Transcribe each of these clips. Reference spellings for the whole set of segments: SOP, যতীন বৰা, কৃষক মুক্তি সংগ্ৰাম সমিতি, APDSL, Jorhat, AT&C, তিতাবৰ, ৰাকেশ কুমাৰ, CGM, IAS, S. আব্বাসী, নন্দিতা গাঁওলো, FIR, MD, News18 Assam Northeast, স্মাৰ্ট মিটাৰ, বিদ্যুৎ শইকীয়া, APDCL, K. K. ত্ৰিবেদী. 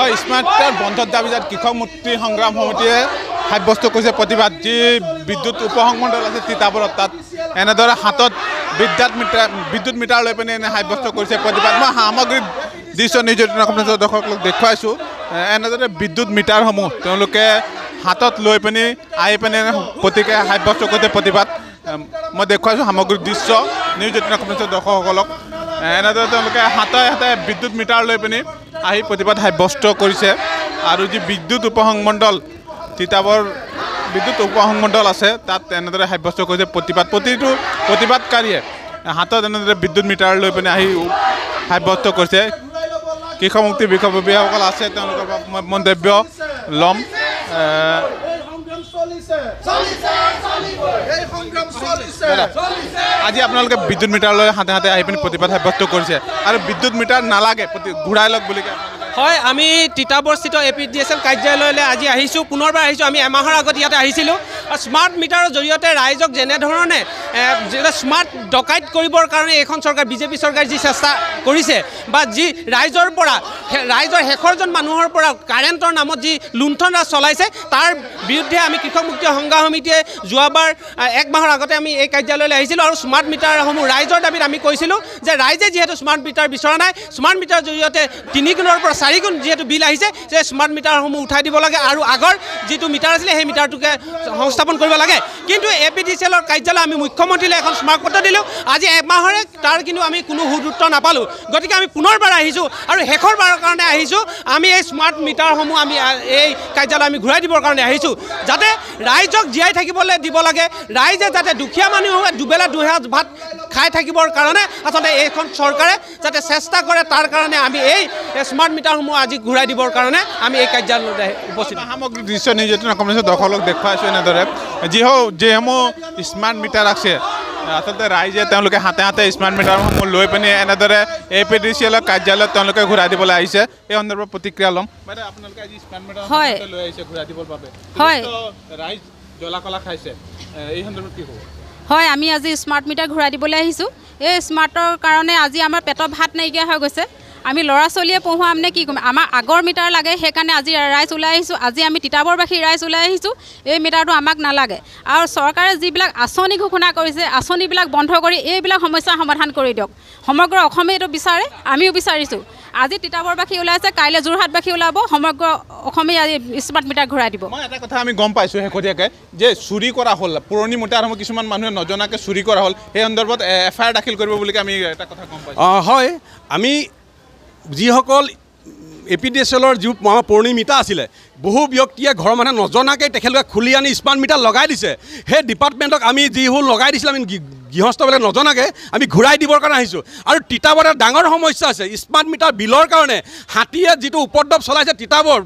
হয় smart card বন্ধৰ দাবিজাত কৃষক মুক্তি সংগ্ৰাম সমিতিয়ে সাব্যস্ত কৰিছে প্ৰতিবাদ। যি বিদ্যুৎ উপসংমণ্ডল আছে তিতাবৰত, তাত এনেদৰে হাতত বিদ্যুৎ মিটাৰ লৈ পিনে এনে সাব্যস্ত কৰিছে প্ৰতিবাদ। মই সামগ্ৰিক দৃশ্য নিউজ18 আপোনাৰ দৰ্শকসকলক দেখুৱাইছোঁ। এনেদৰে বিদ্যুৎ মিটাৰসমূহ তেওঁলোকে হাতত লৈ পিনি আহি পিনে প্ৰতিকে সাব্যস্ত কৰিছে প্ৰতিবাদ। মই দেখুৱাইছোঁ সামগ্ৰিক দৃশ্য নিউজ18 আপোনাৰ দৰ্শকসকলক। এনেদৰে তেওঁলোকে হাতে হাতে বিদ্যুৎ মিটাৰ লৈ পিনি আহি প্ৰতিবাদ সাব্যস্ত কৰিছে। আৰু যি বিদ্যুৎ উপসংমণ্ডল তিতাবৰ বিদ্যুৎ উপসংমণ্ডল আছে, তাত এনেদৰে সাব্যস্ত কৰিছে প্ৰতিবাদ। প্ৰতিটো প্ৰতিবাদকাৰীয়ে হাতত এনেদৰে বিদ্যুৎ মিটাৰ লৈ পিনে আহি সাব্যস্ত কৰিছে। কৃষক মুক্তি বিষয়ববীয়াসকল আছে, তেওঁলোকৰ মন্তব্য ল'ম। আজি আপোনালোকে বিদ্যুৎ মিটাৰ লৈ হাতে হাতে আহি পিনি প্ৰতিবাদ সাব্যস্ত কৰিছে আৰু বিদ্যুৎ মিটাৰ নালাগে, ঘূৰাই লওক বুলি কয়। হয়, আমি তিতাবৰস্থিত APDSL কাৰ্যালয়লৈ আজি আহিছোঁ, পুনৰবাৰ আহিছোঁ। আমি এমাহৰ আগত ইয়াতে আহিছিলোঁ। স্মাৰ্ট মিটাৰৰ জৰিয়তে ৰাইজক যেনেধৰণে স্মাৰ্ট ডকাইত কৰিবৰ কাৰণে এইখন চৰকাৰ, বিজেপি চৰকাৰে যি চেষ্টা কৰিছে বা যি ৰাইজৰ শেষৰজন মানুহৰ পৰা কাৰেণ্টৰ নামত যি লুণ্ঠন ৰাজ চলাইছে, তাৰ বিৰুদ্ধে আমি কৃষক মুক্তি সংগ্ৰাম সমিতিয়ে যোৱাবাৰ এক মাহৰ আগতে আমি এই কাৰ্যালয়লৈ আহিছিলোঁ আৰু স্মাৰ্ট মিটাৰসমূহ ৰাইজৰ দাবীত আমি কৈছিলোঁ যে ৰাইজে যিহেতু স্মাৰ্ট মিটাৰ বিচৰা নাই, স্মাৰ্ট মিটাৰৰ জৰিয়তে 3 গুণৰ পৰা 4 গুণ যিহেতু বিল আহিছে, সেই স্মাৰ্ট মিটাৰসমূহ উঠাই দিব লাগে আৰু আগৰ যিটো মিটাৰ আছিলে সেই মিটাৰটোকে সংস্থাপন কৰিব লাগে। কিন্তু APDSLৰ কাৰ্যালয় আমি মুখ্যমন্ত্ৰীলৈ এখন স্মাৰক পত্ৰ দিলোঁ আজি এমাহৰে, তাৰ কিন্তু আমি কোনো সুদূত্তৰ নাপালোঁ। গতিকে আমি পুনৰবাৰ আহিছোঁ আৰু শেষৰবাৰৰ কাৰণে আহিছোঁ। আমি এই স্মাৰ্ট মিটাৰসমূহ আমি এই কাৰ্যালয় আমি ঘূৰাই দিবৰ কাৰণে আহিছোঁ, যাতে ৰাইজক জীয়াই থাকিবলৈ দিব লাগে, ৰাইজে যাতে দুখীয়া মানুহে দুবেলা দুসাঁজ ভাত খাই থাকিবৰ কাৰণে আচলতে এইখন চৰকাৰে যাতে চেষ্টা কৰে, তাৰ কাৰণে আমি এই স্মাৰ্ট মিটাৰসমূহ আজি ঘূৰাই দিবৰ কাৰণে আমি এই কাৰ্যালয়ত উপস্থিত। সামগ্ৰিক দৃশ্য নিউজ18 দৰ্শকক দেখুৱাইছোঁ। এনেদৰে যিসমূহ স্মাৰ্ট মিটাৰ আছে, আচলতে ৰাইজে তেওঁলোকে হাতে হাতে স্মাৰ্ট মিটাৰসমূহ লৈ পিনি এনেদৰে APDSLৰ কাৰ্যালয়ত তেওঁলোকে ঘূৰাই দিবলৈ আহিছে। এই সন্দৰ্ভত প্ৰতিক্ৰিয়া ল'ম। আপোনালোকে আজি স্মাৰ্ট মিটাৰ লৈ আহিছে ঘূৰাই দিবৰ বাবে, ৰাইজ জ্বলা-কলা খাইছে, এই সন্দৰ্ভত কি হ'ব? হয়, আমি আজি স্মাৰ্ট মিটাৰ ঘূৰাই দিবলৈ আহিছোঁ। এই স্মাৰ্টৰ কাৰণে আজি আমাৰ পেটৰ ভাত নাইকিয়া হৈ গৈছে। আমি ল'ৰা ছোৱালীয়ে পঢ়ুৱাম নে কি ক'ম? আমাৰ আগৰ মিটাৰ লাগে, সেইকাৰণে আজি ৰাইজ ওলাই আহিছোঁ। আজি আমি তিতাবৰবাসী ৰাইজ ওলাই আহিছোঁ, এই মিটাৰটো আমাক নালাগে। আৰু চৰকাৰে যিবিলাক আঁচনি ঘোষণা কৰিছে, আঁচনিবিলাক বন্ধ কৰি এইবিলাক সমস্যা সমাধান কৰি দিয়ক। সমগ্ৰ অসমে এইটো বিচাৰে, আমিও বিচাৰিছোঁ। আজি তিতাবৰবাসী ওলাইছে, কাইলৈ যোৰহাটবাসী ওলাব, সমগ্ৰ অসমে আজি স্মাৰ্ট মিটাৰ ঘূৰাই দিব। মই এটা কথা আমি গম পাইছোঁ শেহতীয়াকৈ যে চুৰি কৰা হ'ল, পুৰণি মিটাৰসমূহ কিছুমান মানুহে নজনাকৈ চুৰি কৰা হ'ল। সেই সন্দৰ্ভত FIR দাখিল কৰিব বুলি আমি এটা কথা গম পাইছোঁ। হয়, আমি যিসকল APDSLৰ যি আমাৰ পুৰণি মিটাৰ আছিলে, বহু ব্যক্তিয়ে ঘৰৰ মানুহে নজনাকৈ তেখেতলোকে খুলি আনি স্মাৰ্ট মিটাৰ লগাই দিছে। সেই ডিপাৰ্টমেণ্টক আমি যিবোৰ লগাই দিছিলোঁ, আমি গৃহস্থবিলাক নজনাকৈ আমি ঘূৰাই দিবৰ কাৰণে আহিছোঁ। আৰু তিতাবৰত ডাঙৰ সমস্যা আছে স্মাৰ্ট মিটাৰ বিলৰ কাৰণে। হাতীয়ে যিটো উপদ্ৰৱ চলাইছে তিতাবৰ,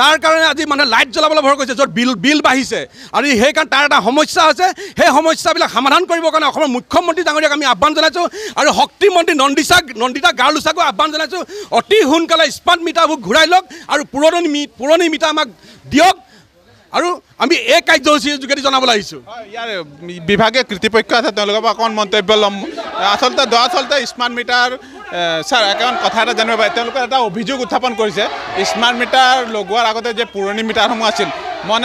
তাৰ কাৰণে আজি মানুহে লাইট জ্বলাবলৈ ভয় কৰিছে, য'ত বিল বাঢ়িছে। আৰু সেইকাৰণে তাৰ এটা সমস্যা আছে। সেই সমস্যাবিলাক সমাধান কৰিবৰ কাৰণে অসমৰ মুখ্যমন্ত্ৰী ডাঙৰীয়াক আমি আহ্বান জনাইছোঁ আৰু শক্তি মন্ত্ৰী নন্দিতা গাঁওলোচাকো আহ্বান জনাইছোঁ, অতি সোনকালে স্মাৰ্ট মিটাৰবোৰ ঘূৰাই লওক আৰু পুৰণি মিটাৰ আমাক দিয়ক। আৰু আমি এই কাৰ্যসূচীৰ যোগেদি জনাবলৈ আহিছোঁ। ইয়াৰ বিভাগীয় কৰ্তৃপক্ষ আছে, তেওঁলোকৰ পৰা অকণ মন্তব্য ল'ম। আচলতে স্মাৰ্ট মিটাৰ ছাৰ এখন কথা এটা জানিব পাৰে, তেওঁলোকে এটা অভিযোগ উত্থাপন কৰিছে স্মাৰ্ট মিটাৰ লগোৱাৰ আগতে যে পুৰণি মিটাৰসমূহ আছিল,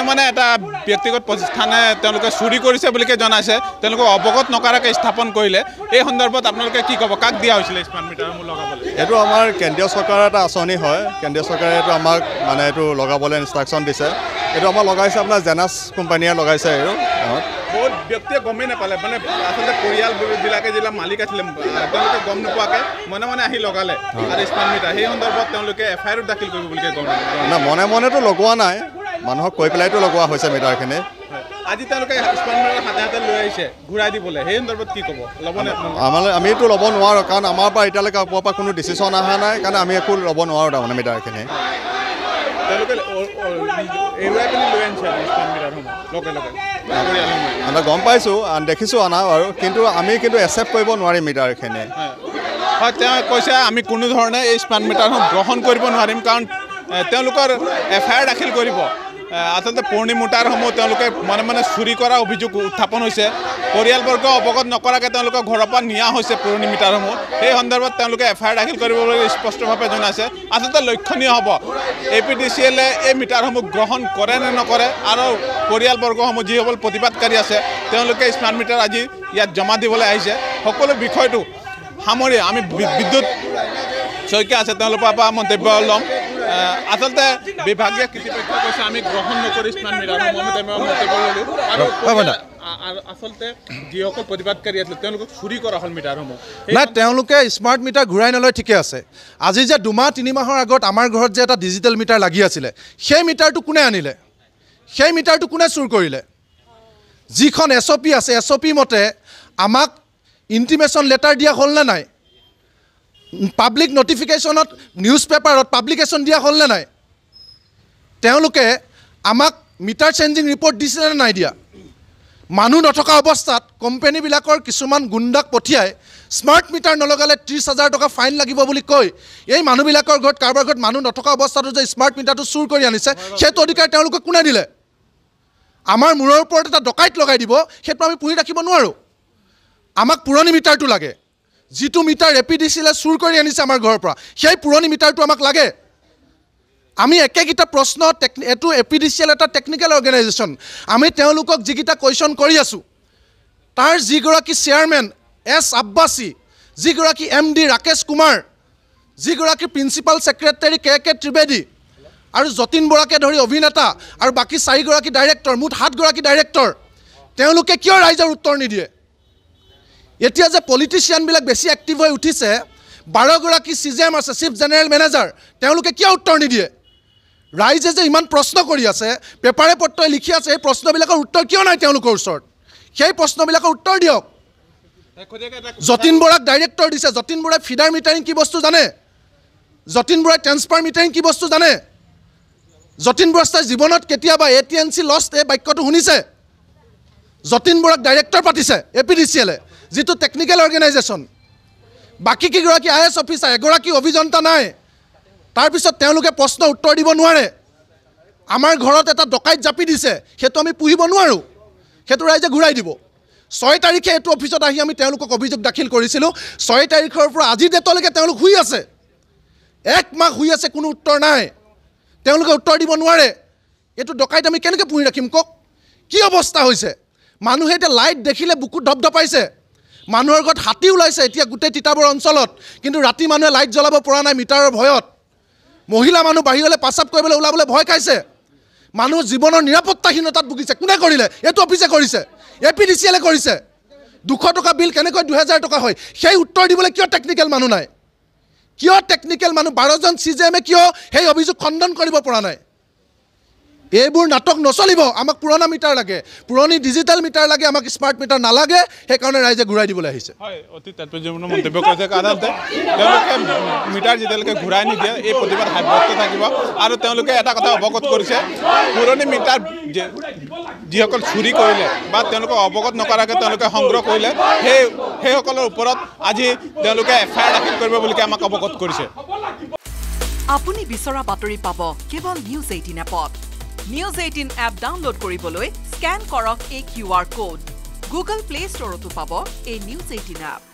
মনে এটা ব্যক্তিগত প্ৰতিষ্ঠানে তেওঁলোকে চুৰি কৰিছে বুলিকে জনাইছে, তেওঁলোকক অৱগত নকৰাকৈ স্থাপন কৰিলে। এই সন্দৰ্ভত আপোনালোকে কি ক'ব? কাক দিয়া হৈছিলে স্মাৰ্ট মিটাৰসমূহ লগাবলৈ? এইটো আমাৰ কেন্দ্ৰীয় চৰকাৰৰ এটা আঁচনি হয়। কেন্দ্ৰীয় চৰকাৰে এইটো আমাক এইটো লগাবলৈ ইনষ্ট্ৰাকশ্যন দিছে। এইটো আমাৰ লগাইছে আপোনাৰ জেনাছ কোম্পানীয়ে লগাইছে। আৰু বহুত ব্যক্তিয়ে গমেই নাপালে, আচলতে পৰিয়ালবিলাকে যিবিলাক মালিক আছিলে তেওঁলোকে গম নোপোৱাকৈ মনে আহি লগালে আৰু স্মাৰ্ট মিটাৰ। সেই সন্দৰ্ভত তেওঁলোকে FIR দাখিল কৰিব বুলি গম নাই, মনেতো লগোৱা নাই, মানুহক কৈ পেলাইতো লগোৱা হৈছে মিটাৰখিনি। আজি তেওঁলোকে স্মাৰ্ট মিটাৰ হাতে হাতে লৈ আহিছে ঘূৰাই দিবলৈ, সেই সন্দৰ্ভত কি ক'ব? ল'বনে? আমিতো ল'ব নোৱাৰোঁ, কাৰণ আমাৰ পৰা এতিয়ালৈকে পোৱাৰ পৰা কোনো ডিচিশ্যন অহা নাই, কাৰণ আমি একো ল'ব নোৱাৰোঁ তাৰমানে মিটাৰখিনি। গম পাইছোঁ, দেখিছোঁ অনা বাৰু, কিন্তু আমি একচেপ্ট কৰিব নোৱাৰিম মিটাৰখিনি। হয়, তেওঁ কৈছে আমি কোনো ধৰণে এই স্মাৰ্ট মিটাৰসমূহ গ্ৰহণ কৰিব নোৱাৰিম, কাৰণ তেওঁলোকৰ FIR দাখিল কৰিব। আচলতে পুৰণি মিটাৰসমূহ তেওঁলোকে মনে চুৰি কৰা অভিযোগ উত্থাপন হৈছে। পৰিয়ালবৰ্গ অবগত নকৰাকে ঘৰৰ পৰা নিয়া হৈছে পুৰণি মিটাৰসমূহ। সেই সন্দৰ্ভত এফআইআৰ দাখিল কৰিবলৈ স্পষ্টভাৱে জনাইছে। আচলতে লক্ষণীয় হ'ব APDCL-এ এই মিটাৰসমূহ গ্ৰহণ কৰে নে নকৰে, আৰু পৰিয়ালবৰ্গসমূহ যিসকল প্ৰতিবাদকাৰী আছে তেওঁলোকে স্মাৰ্ট মিটাৰ আজি ইয়াত জমা দিবলৈ আহিছে। সকলো বিষয়টো সামৰি আমি বিদ্যুৎ শইকীয়া আছে তেওঁলোকৰ পৰা মন্তব্য ল'ম। আচলতে বিভাগীয় কৰ্তৃপক্ষই কৈছে আমি গ্ৰহণ নকৰি স্মাৰ্ট মিটাৰসমূহ আমি মন্তব্য ল'লোঁ। আচলতে যিসকল প্ৰতিবাদকাৰী আছিল তেওঁলোকক চুৰি কৰা হ'ল মিটাৰসমূহ। নাই, তেওঁলোকে স্মাৰ্ট মিটাৰ ঘূৰাই নলয়, ঠিকে আছে। আজি যে দুমাহ তিনিমাহৰ আগত আমাৰ ঘৰত যে এটা ডিজিটেল মিটাৰ লাগি আছিলে, সেই মিটাৰটো কোনে আনিলে, সেই মিটাৰটো কোনে চুৰ কৰিলে? যিখন SOP আছে, SOP মতে আমাক ইণ্টিমেশ্যন লেটাৰ দিয়া হ'ল নে নাই? পাব্লিক নটিফিকেশ্যনত, নিউজ পেপাৰত পাব্লিকেশ্যন দিয়া হ'ল নে নাই? তেওঁলোকে আমাক মিটাৰ চেঞ্জিং ৰিপৰ্ট দিছিলে নে নাই দিয়া? মানুহ নথকা অৱস্থাত কোম্পানীবিলাকৰ কিছুমান গুণ্ডাক পঠিয়াই স্মাৰ্ট মিটাৰ নলগালে 30,000 টকা ফাইন লাগিব বুলি কয় এই মানুহবিলাকৰ ঘৰত, কাৰোবাৰ ঘৰত মানুহ নথকা অৱস্থাটো যে স্মাৰ্ট মিটাৰটো চুৰ কৰি আনিছে, সেইটো অধিকাৰ তেওঁলোকে কোনে দিলে? আমাৰ মূৰৰ ওপৰত এটা ডকাইত লগাই দিব, সেইটো আমি পুহি ৰাখিব নোৱাৰোঁ। আমাক পুৰণি মিটাৰটো লাগে, যিটো মিটাৰ APDCL-এ চুৰ কৰি আনিছে আমাৰ ঘৰৰ পৰা, সেই পুৰণি মিটাৰটো আমাক লাগে। আমি একেকেইটা প্ৰশ্ন, এইটো APDCL এটা টেকনিকেল অৰ্গেনাইজেশ্যন, আমি তেওঁলোকক যিকেইটা কুৱেশ্যন কৰি আছোঁ, তাৰ যিগৰাকী চেয়াৰমেন S. আব্বাসী, যিগৰাকী MD ৰাকেশ কুমাৰ, যিগৰাকী principal secretary K. K. ত্ৰিবেদী আৰু যতীন বৰাকে ধৰি অভিনেতা আৰু বাকী 4গৰাকী ডাইৰেক্টৰ, মুঠ 7গৰাকী ডাইৰেক্টৰ, তেওঁলোকে কিয় ৰাইজৰ উত্তৰ নিদিয়ে? এতিয়া যে পলিটিচিয়ানবিলাক বেছি এক্টিভ হৈ উঠিছে, 12গৰাকী CGM আছে, চিফ জেনেৰেল মেনেজাৰ, তেওঁলোকে কিয় উত্তৰ নিদিয়ে? ৰাইজে যে ইমান প্ৰশ্ন কৰি আছে, পেপাৰে পত্ৰই লিখি আছে, এই প্ৰশ্নবিলাকৰ উত্তৰ কিয় নাই তেওঁলোকৰ ওচৰত? সেই প্ৰশ্নবিলাকৰ উত্তৰ দিয়ক। যতীন বৰাক ডাইৰেক্টৰ দিছে, যতীন বৰাই ফিডাৰ মিটাৰিং কি বস্তু জানে? যতীন বৰাই ট্ৰেন্সফাৰ মিটাৰিং কি বস্তু জানে? যতীন বৰা ছাৰ জীৱনত কেতিয়াবা AT&C লষ্ট এই বাক্যটো শুনিছে? যতীন বৰাক ডাইৰেক্টৰ পাতিছে APDCL-এ, যিটো টেকনিকেল অৰ্গেনাইজেশ্যন। বাকী কেইগৰাকী IAS অফিচাৰ, এগৰাকী অভিযন্তা নাই, তাৰপিছত তেওঁলোকে প্ৰশ্ন উত্তৰ দিব নোৱাৰে। আমাৰ ঘৰত এটা ডকাইত জাপি দিছে, সেইটো আমি পুহিব নোৱাৰোঁ, সেইটো ৰাইজে ঘূৰাই দিব। 6 তাৰিখে এইটো অফিচত আহি আমি তেওঁলোকক অভিযোগ দাখিল কৰিছিলোঁ। 6 তাৰিখৰ পৰা আজিৰ ডেটলৈকে তেওঁলোক শুই আছে, 1 মাহ শুই আছে, কোনো উত্তৰ নাই, তেওঁলোকে উত্তৰ দিব নোৱাৰে। এইটো ডকাইত আমি কেনেকৈ পুহি ৰাখিম কওক? কি অৱস্থা হৈছে? মানুহে এতিয়া লাইট দেখিলে বুকুত ধপধপাইছে, মানুহৰ ঘৰত হাতী ওলাইছে এতিয়া গোটেই তিতাবৰ অঞ্চলত, কিন্তু ৰাতি মানুহে লাইট জ্বলাব পৰা নাই মিটাৰৰ ভয়ত। মহিলা মানুহ বাহিৰলৈ পাচাব কৰিবলৈ ওলাবলৈ ভয় খাইছে, মানুহ জীৱনৰ নিৰাপত্তাহীনতাত ভুগিছে। কোনে কৰিলে? এইটো অফিচে কৰিছে, APDCL-এ কৰিছে। 200 টকা বিল কেনেকৈ 2000 টকা হয়, সেই উত্তৰ দিবলৈ কিয় টেকনিকেল মানুহ নাই? কিয় টেকনিকেল মানুহ 12জন CGM-এ কিয় সেই অভিযোগ খণ্ডন কৰিব পৰা নাই? এইবোৰ নাটক নচলিব। আমাক পুৰণা মিটাৰ লাগে, পুৰণি ডিজিটেল মিটাৰ লাগে, আমাক স্মাৰ্ট মিটাৰ নালাগে, সেইকাৰণে ৰাইজে ঘূৰাই দিবলৈ আহিছে। হয়, অতি তাৎপৰ্যপূৰ্ণ মন্তব্য কৰিছে। আচলতে তেওঁলোকে মিটাৰ যেতিয়ালৈকে ঘূৰাই নিদিয়ে এই প্ৰতিবাদ সাব্যস্ত থাকিব। আৰু তেওঁলোকে এটা কথা অৱগত কৰিছে, পুৰণি মিটাৰ যিসকল চুৰি কৰিলে বা তেওঁলোকে অৱগত নকৰাকৈ তেওঁলোকে সংগ্ৰহ কৰিলে, সেইসকলৰ ওপৰত আজি তেওঁলোকে FIR দাখিল কৰিব বুলি আমাক অৱগত কৰিছে। আপুনি বিচৰা বাতৰি পাব কেৱল News18 এপত। News18 এপ ডাউনলোড কৰিবলৈ স্কেন কৰক এই QR কোড। Google Play Store-তো পাব এই News18 এপ।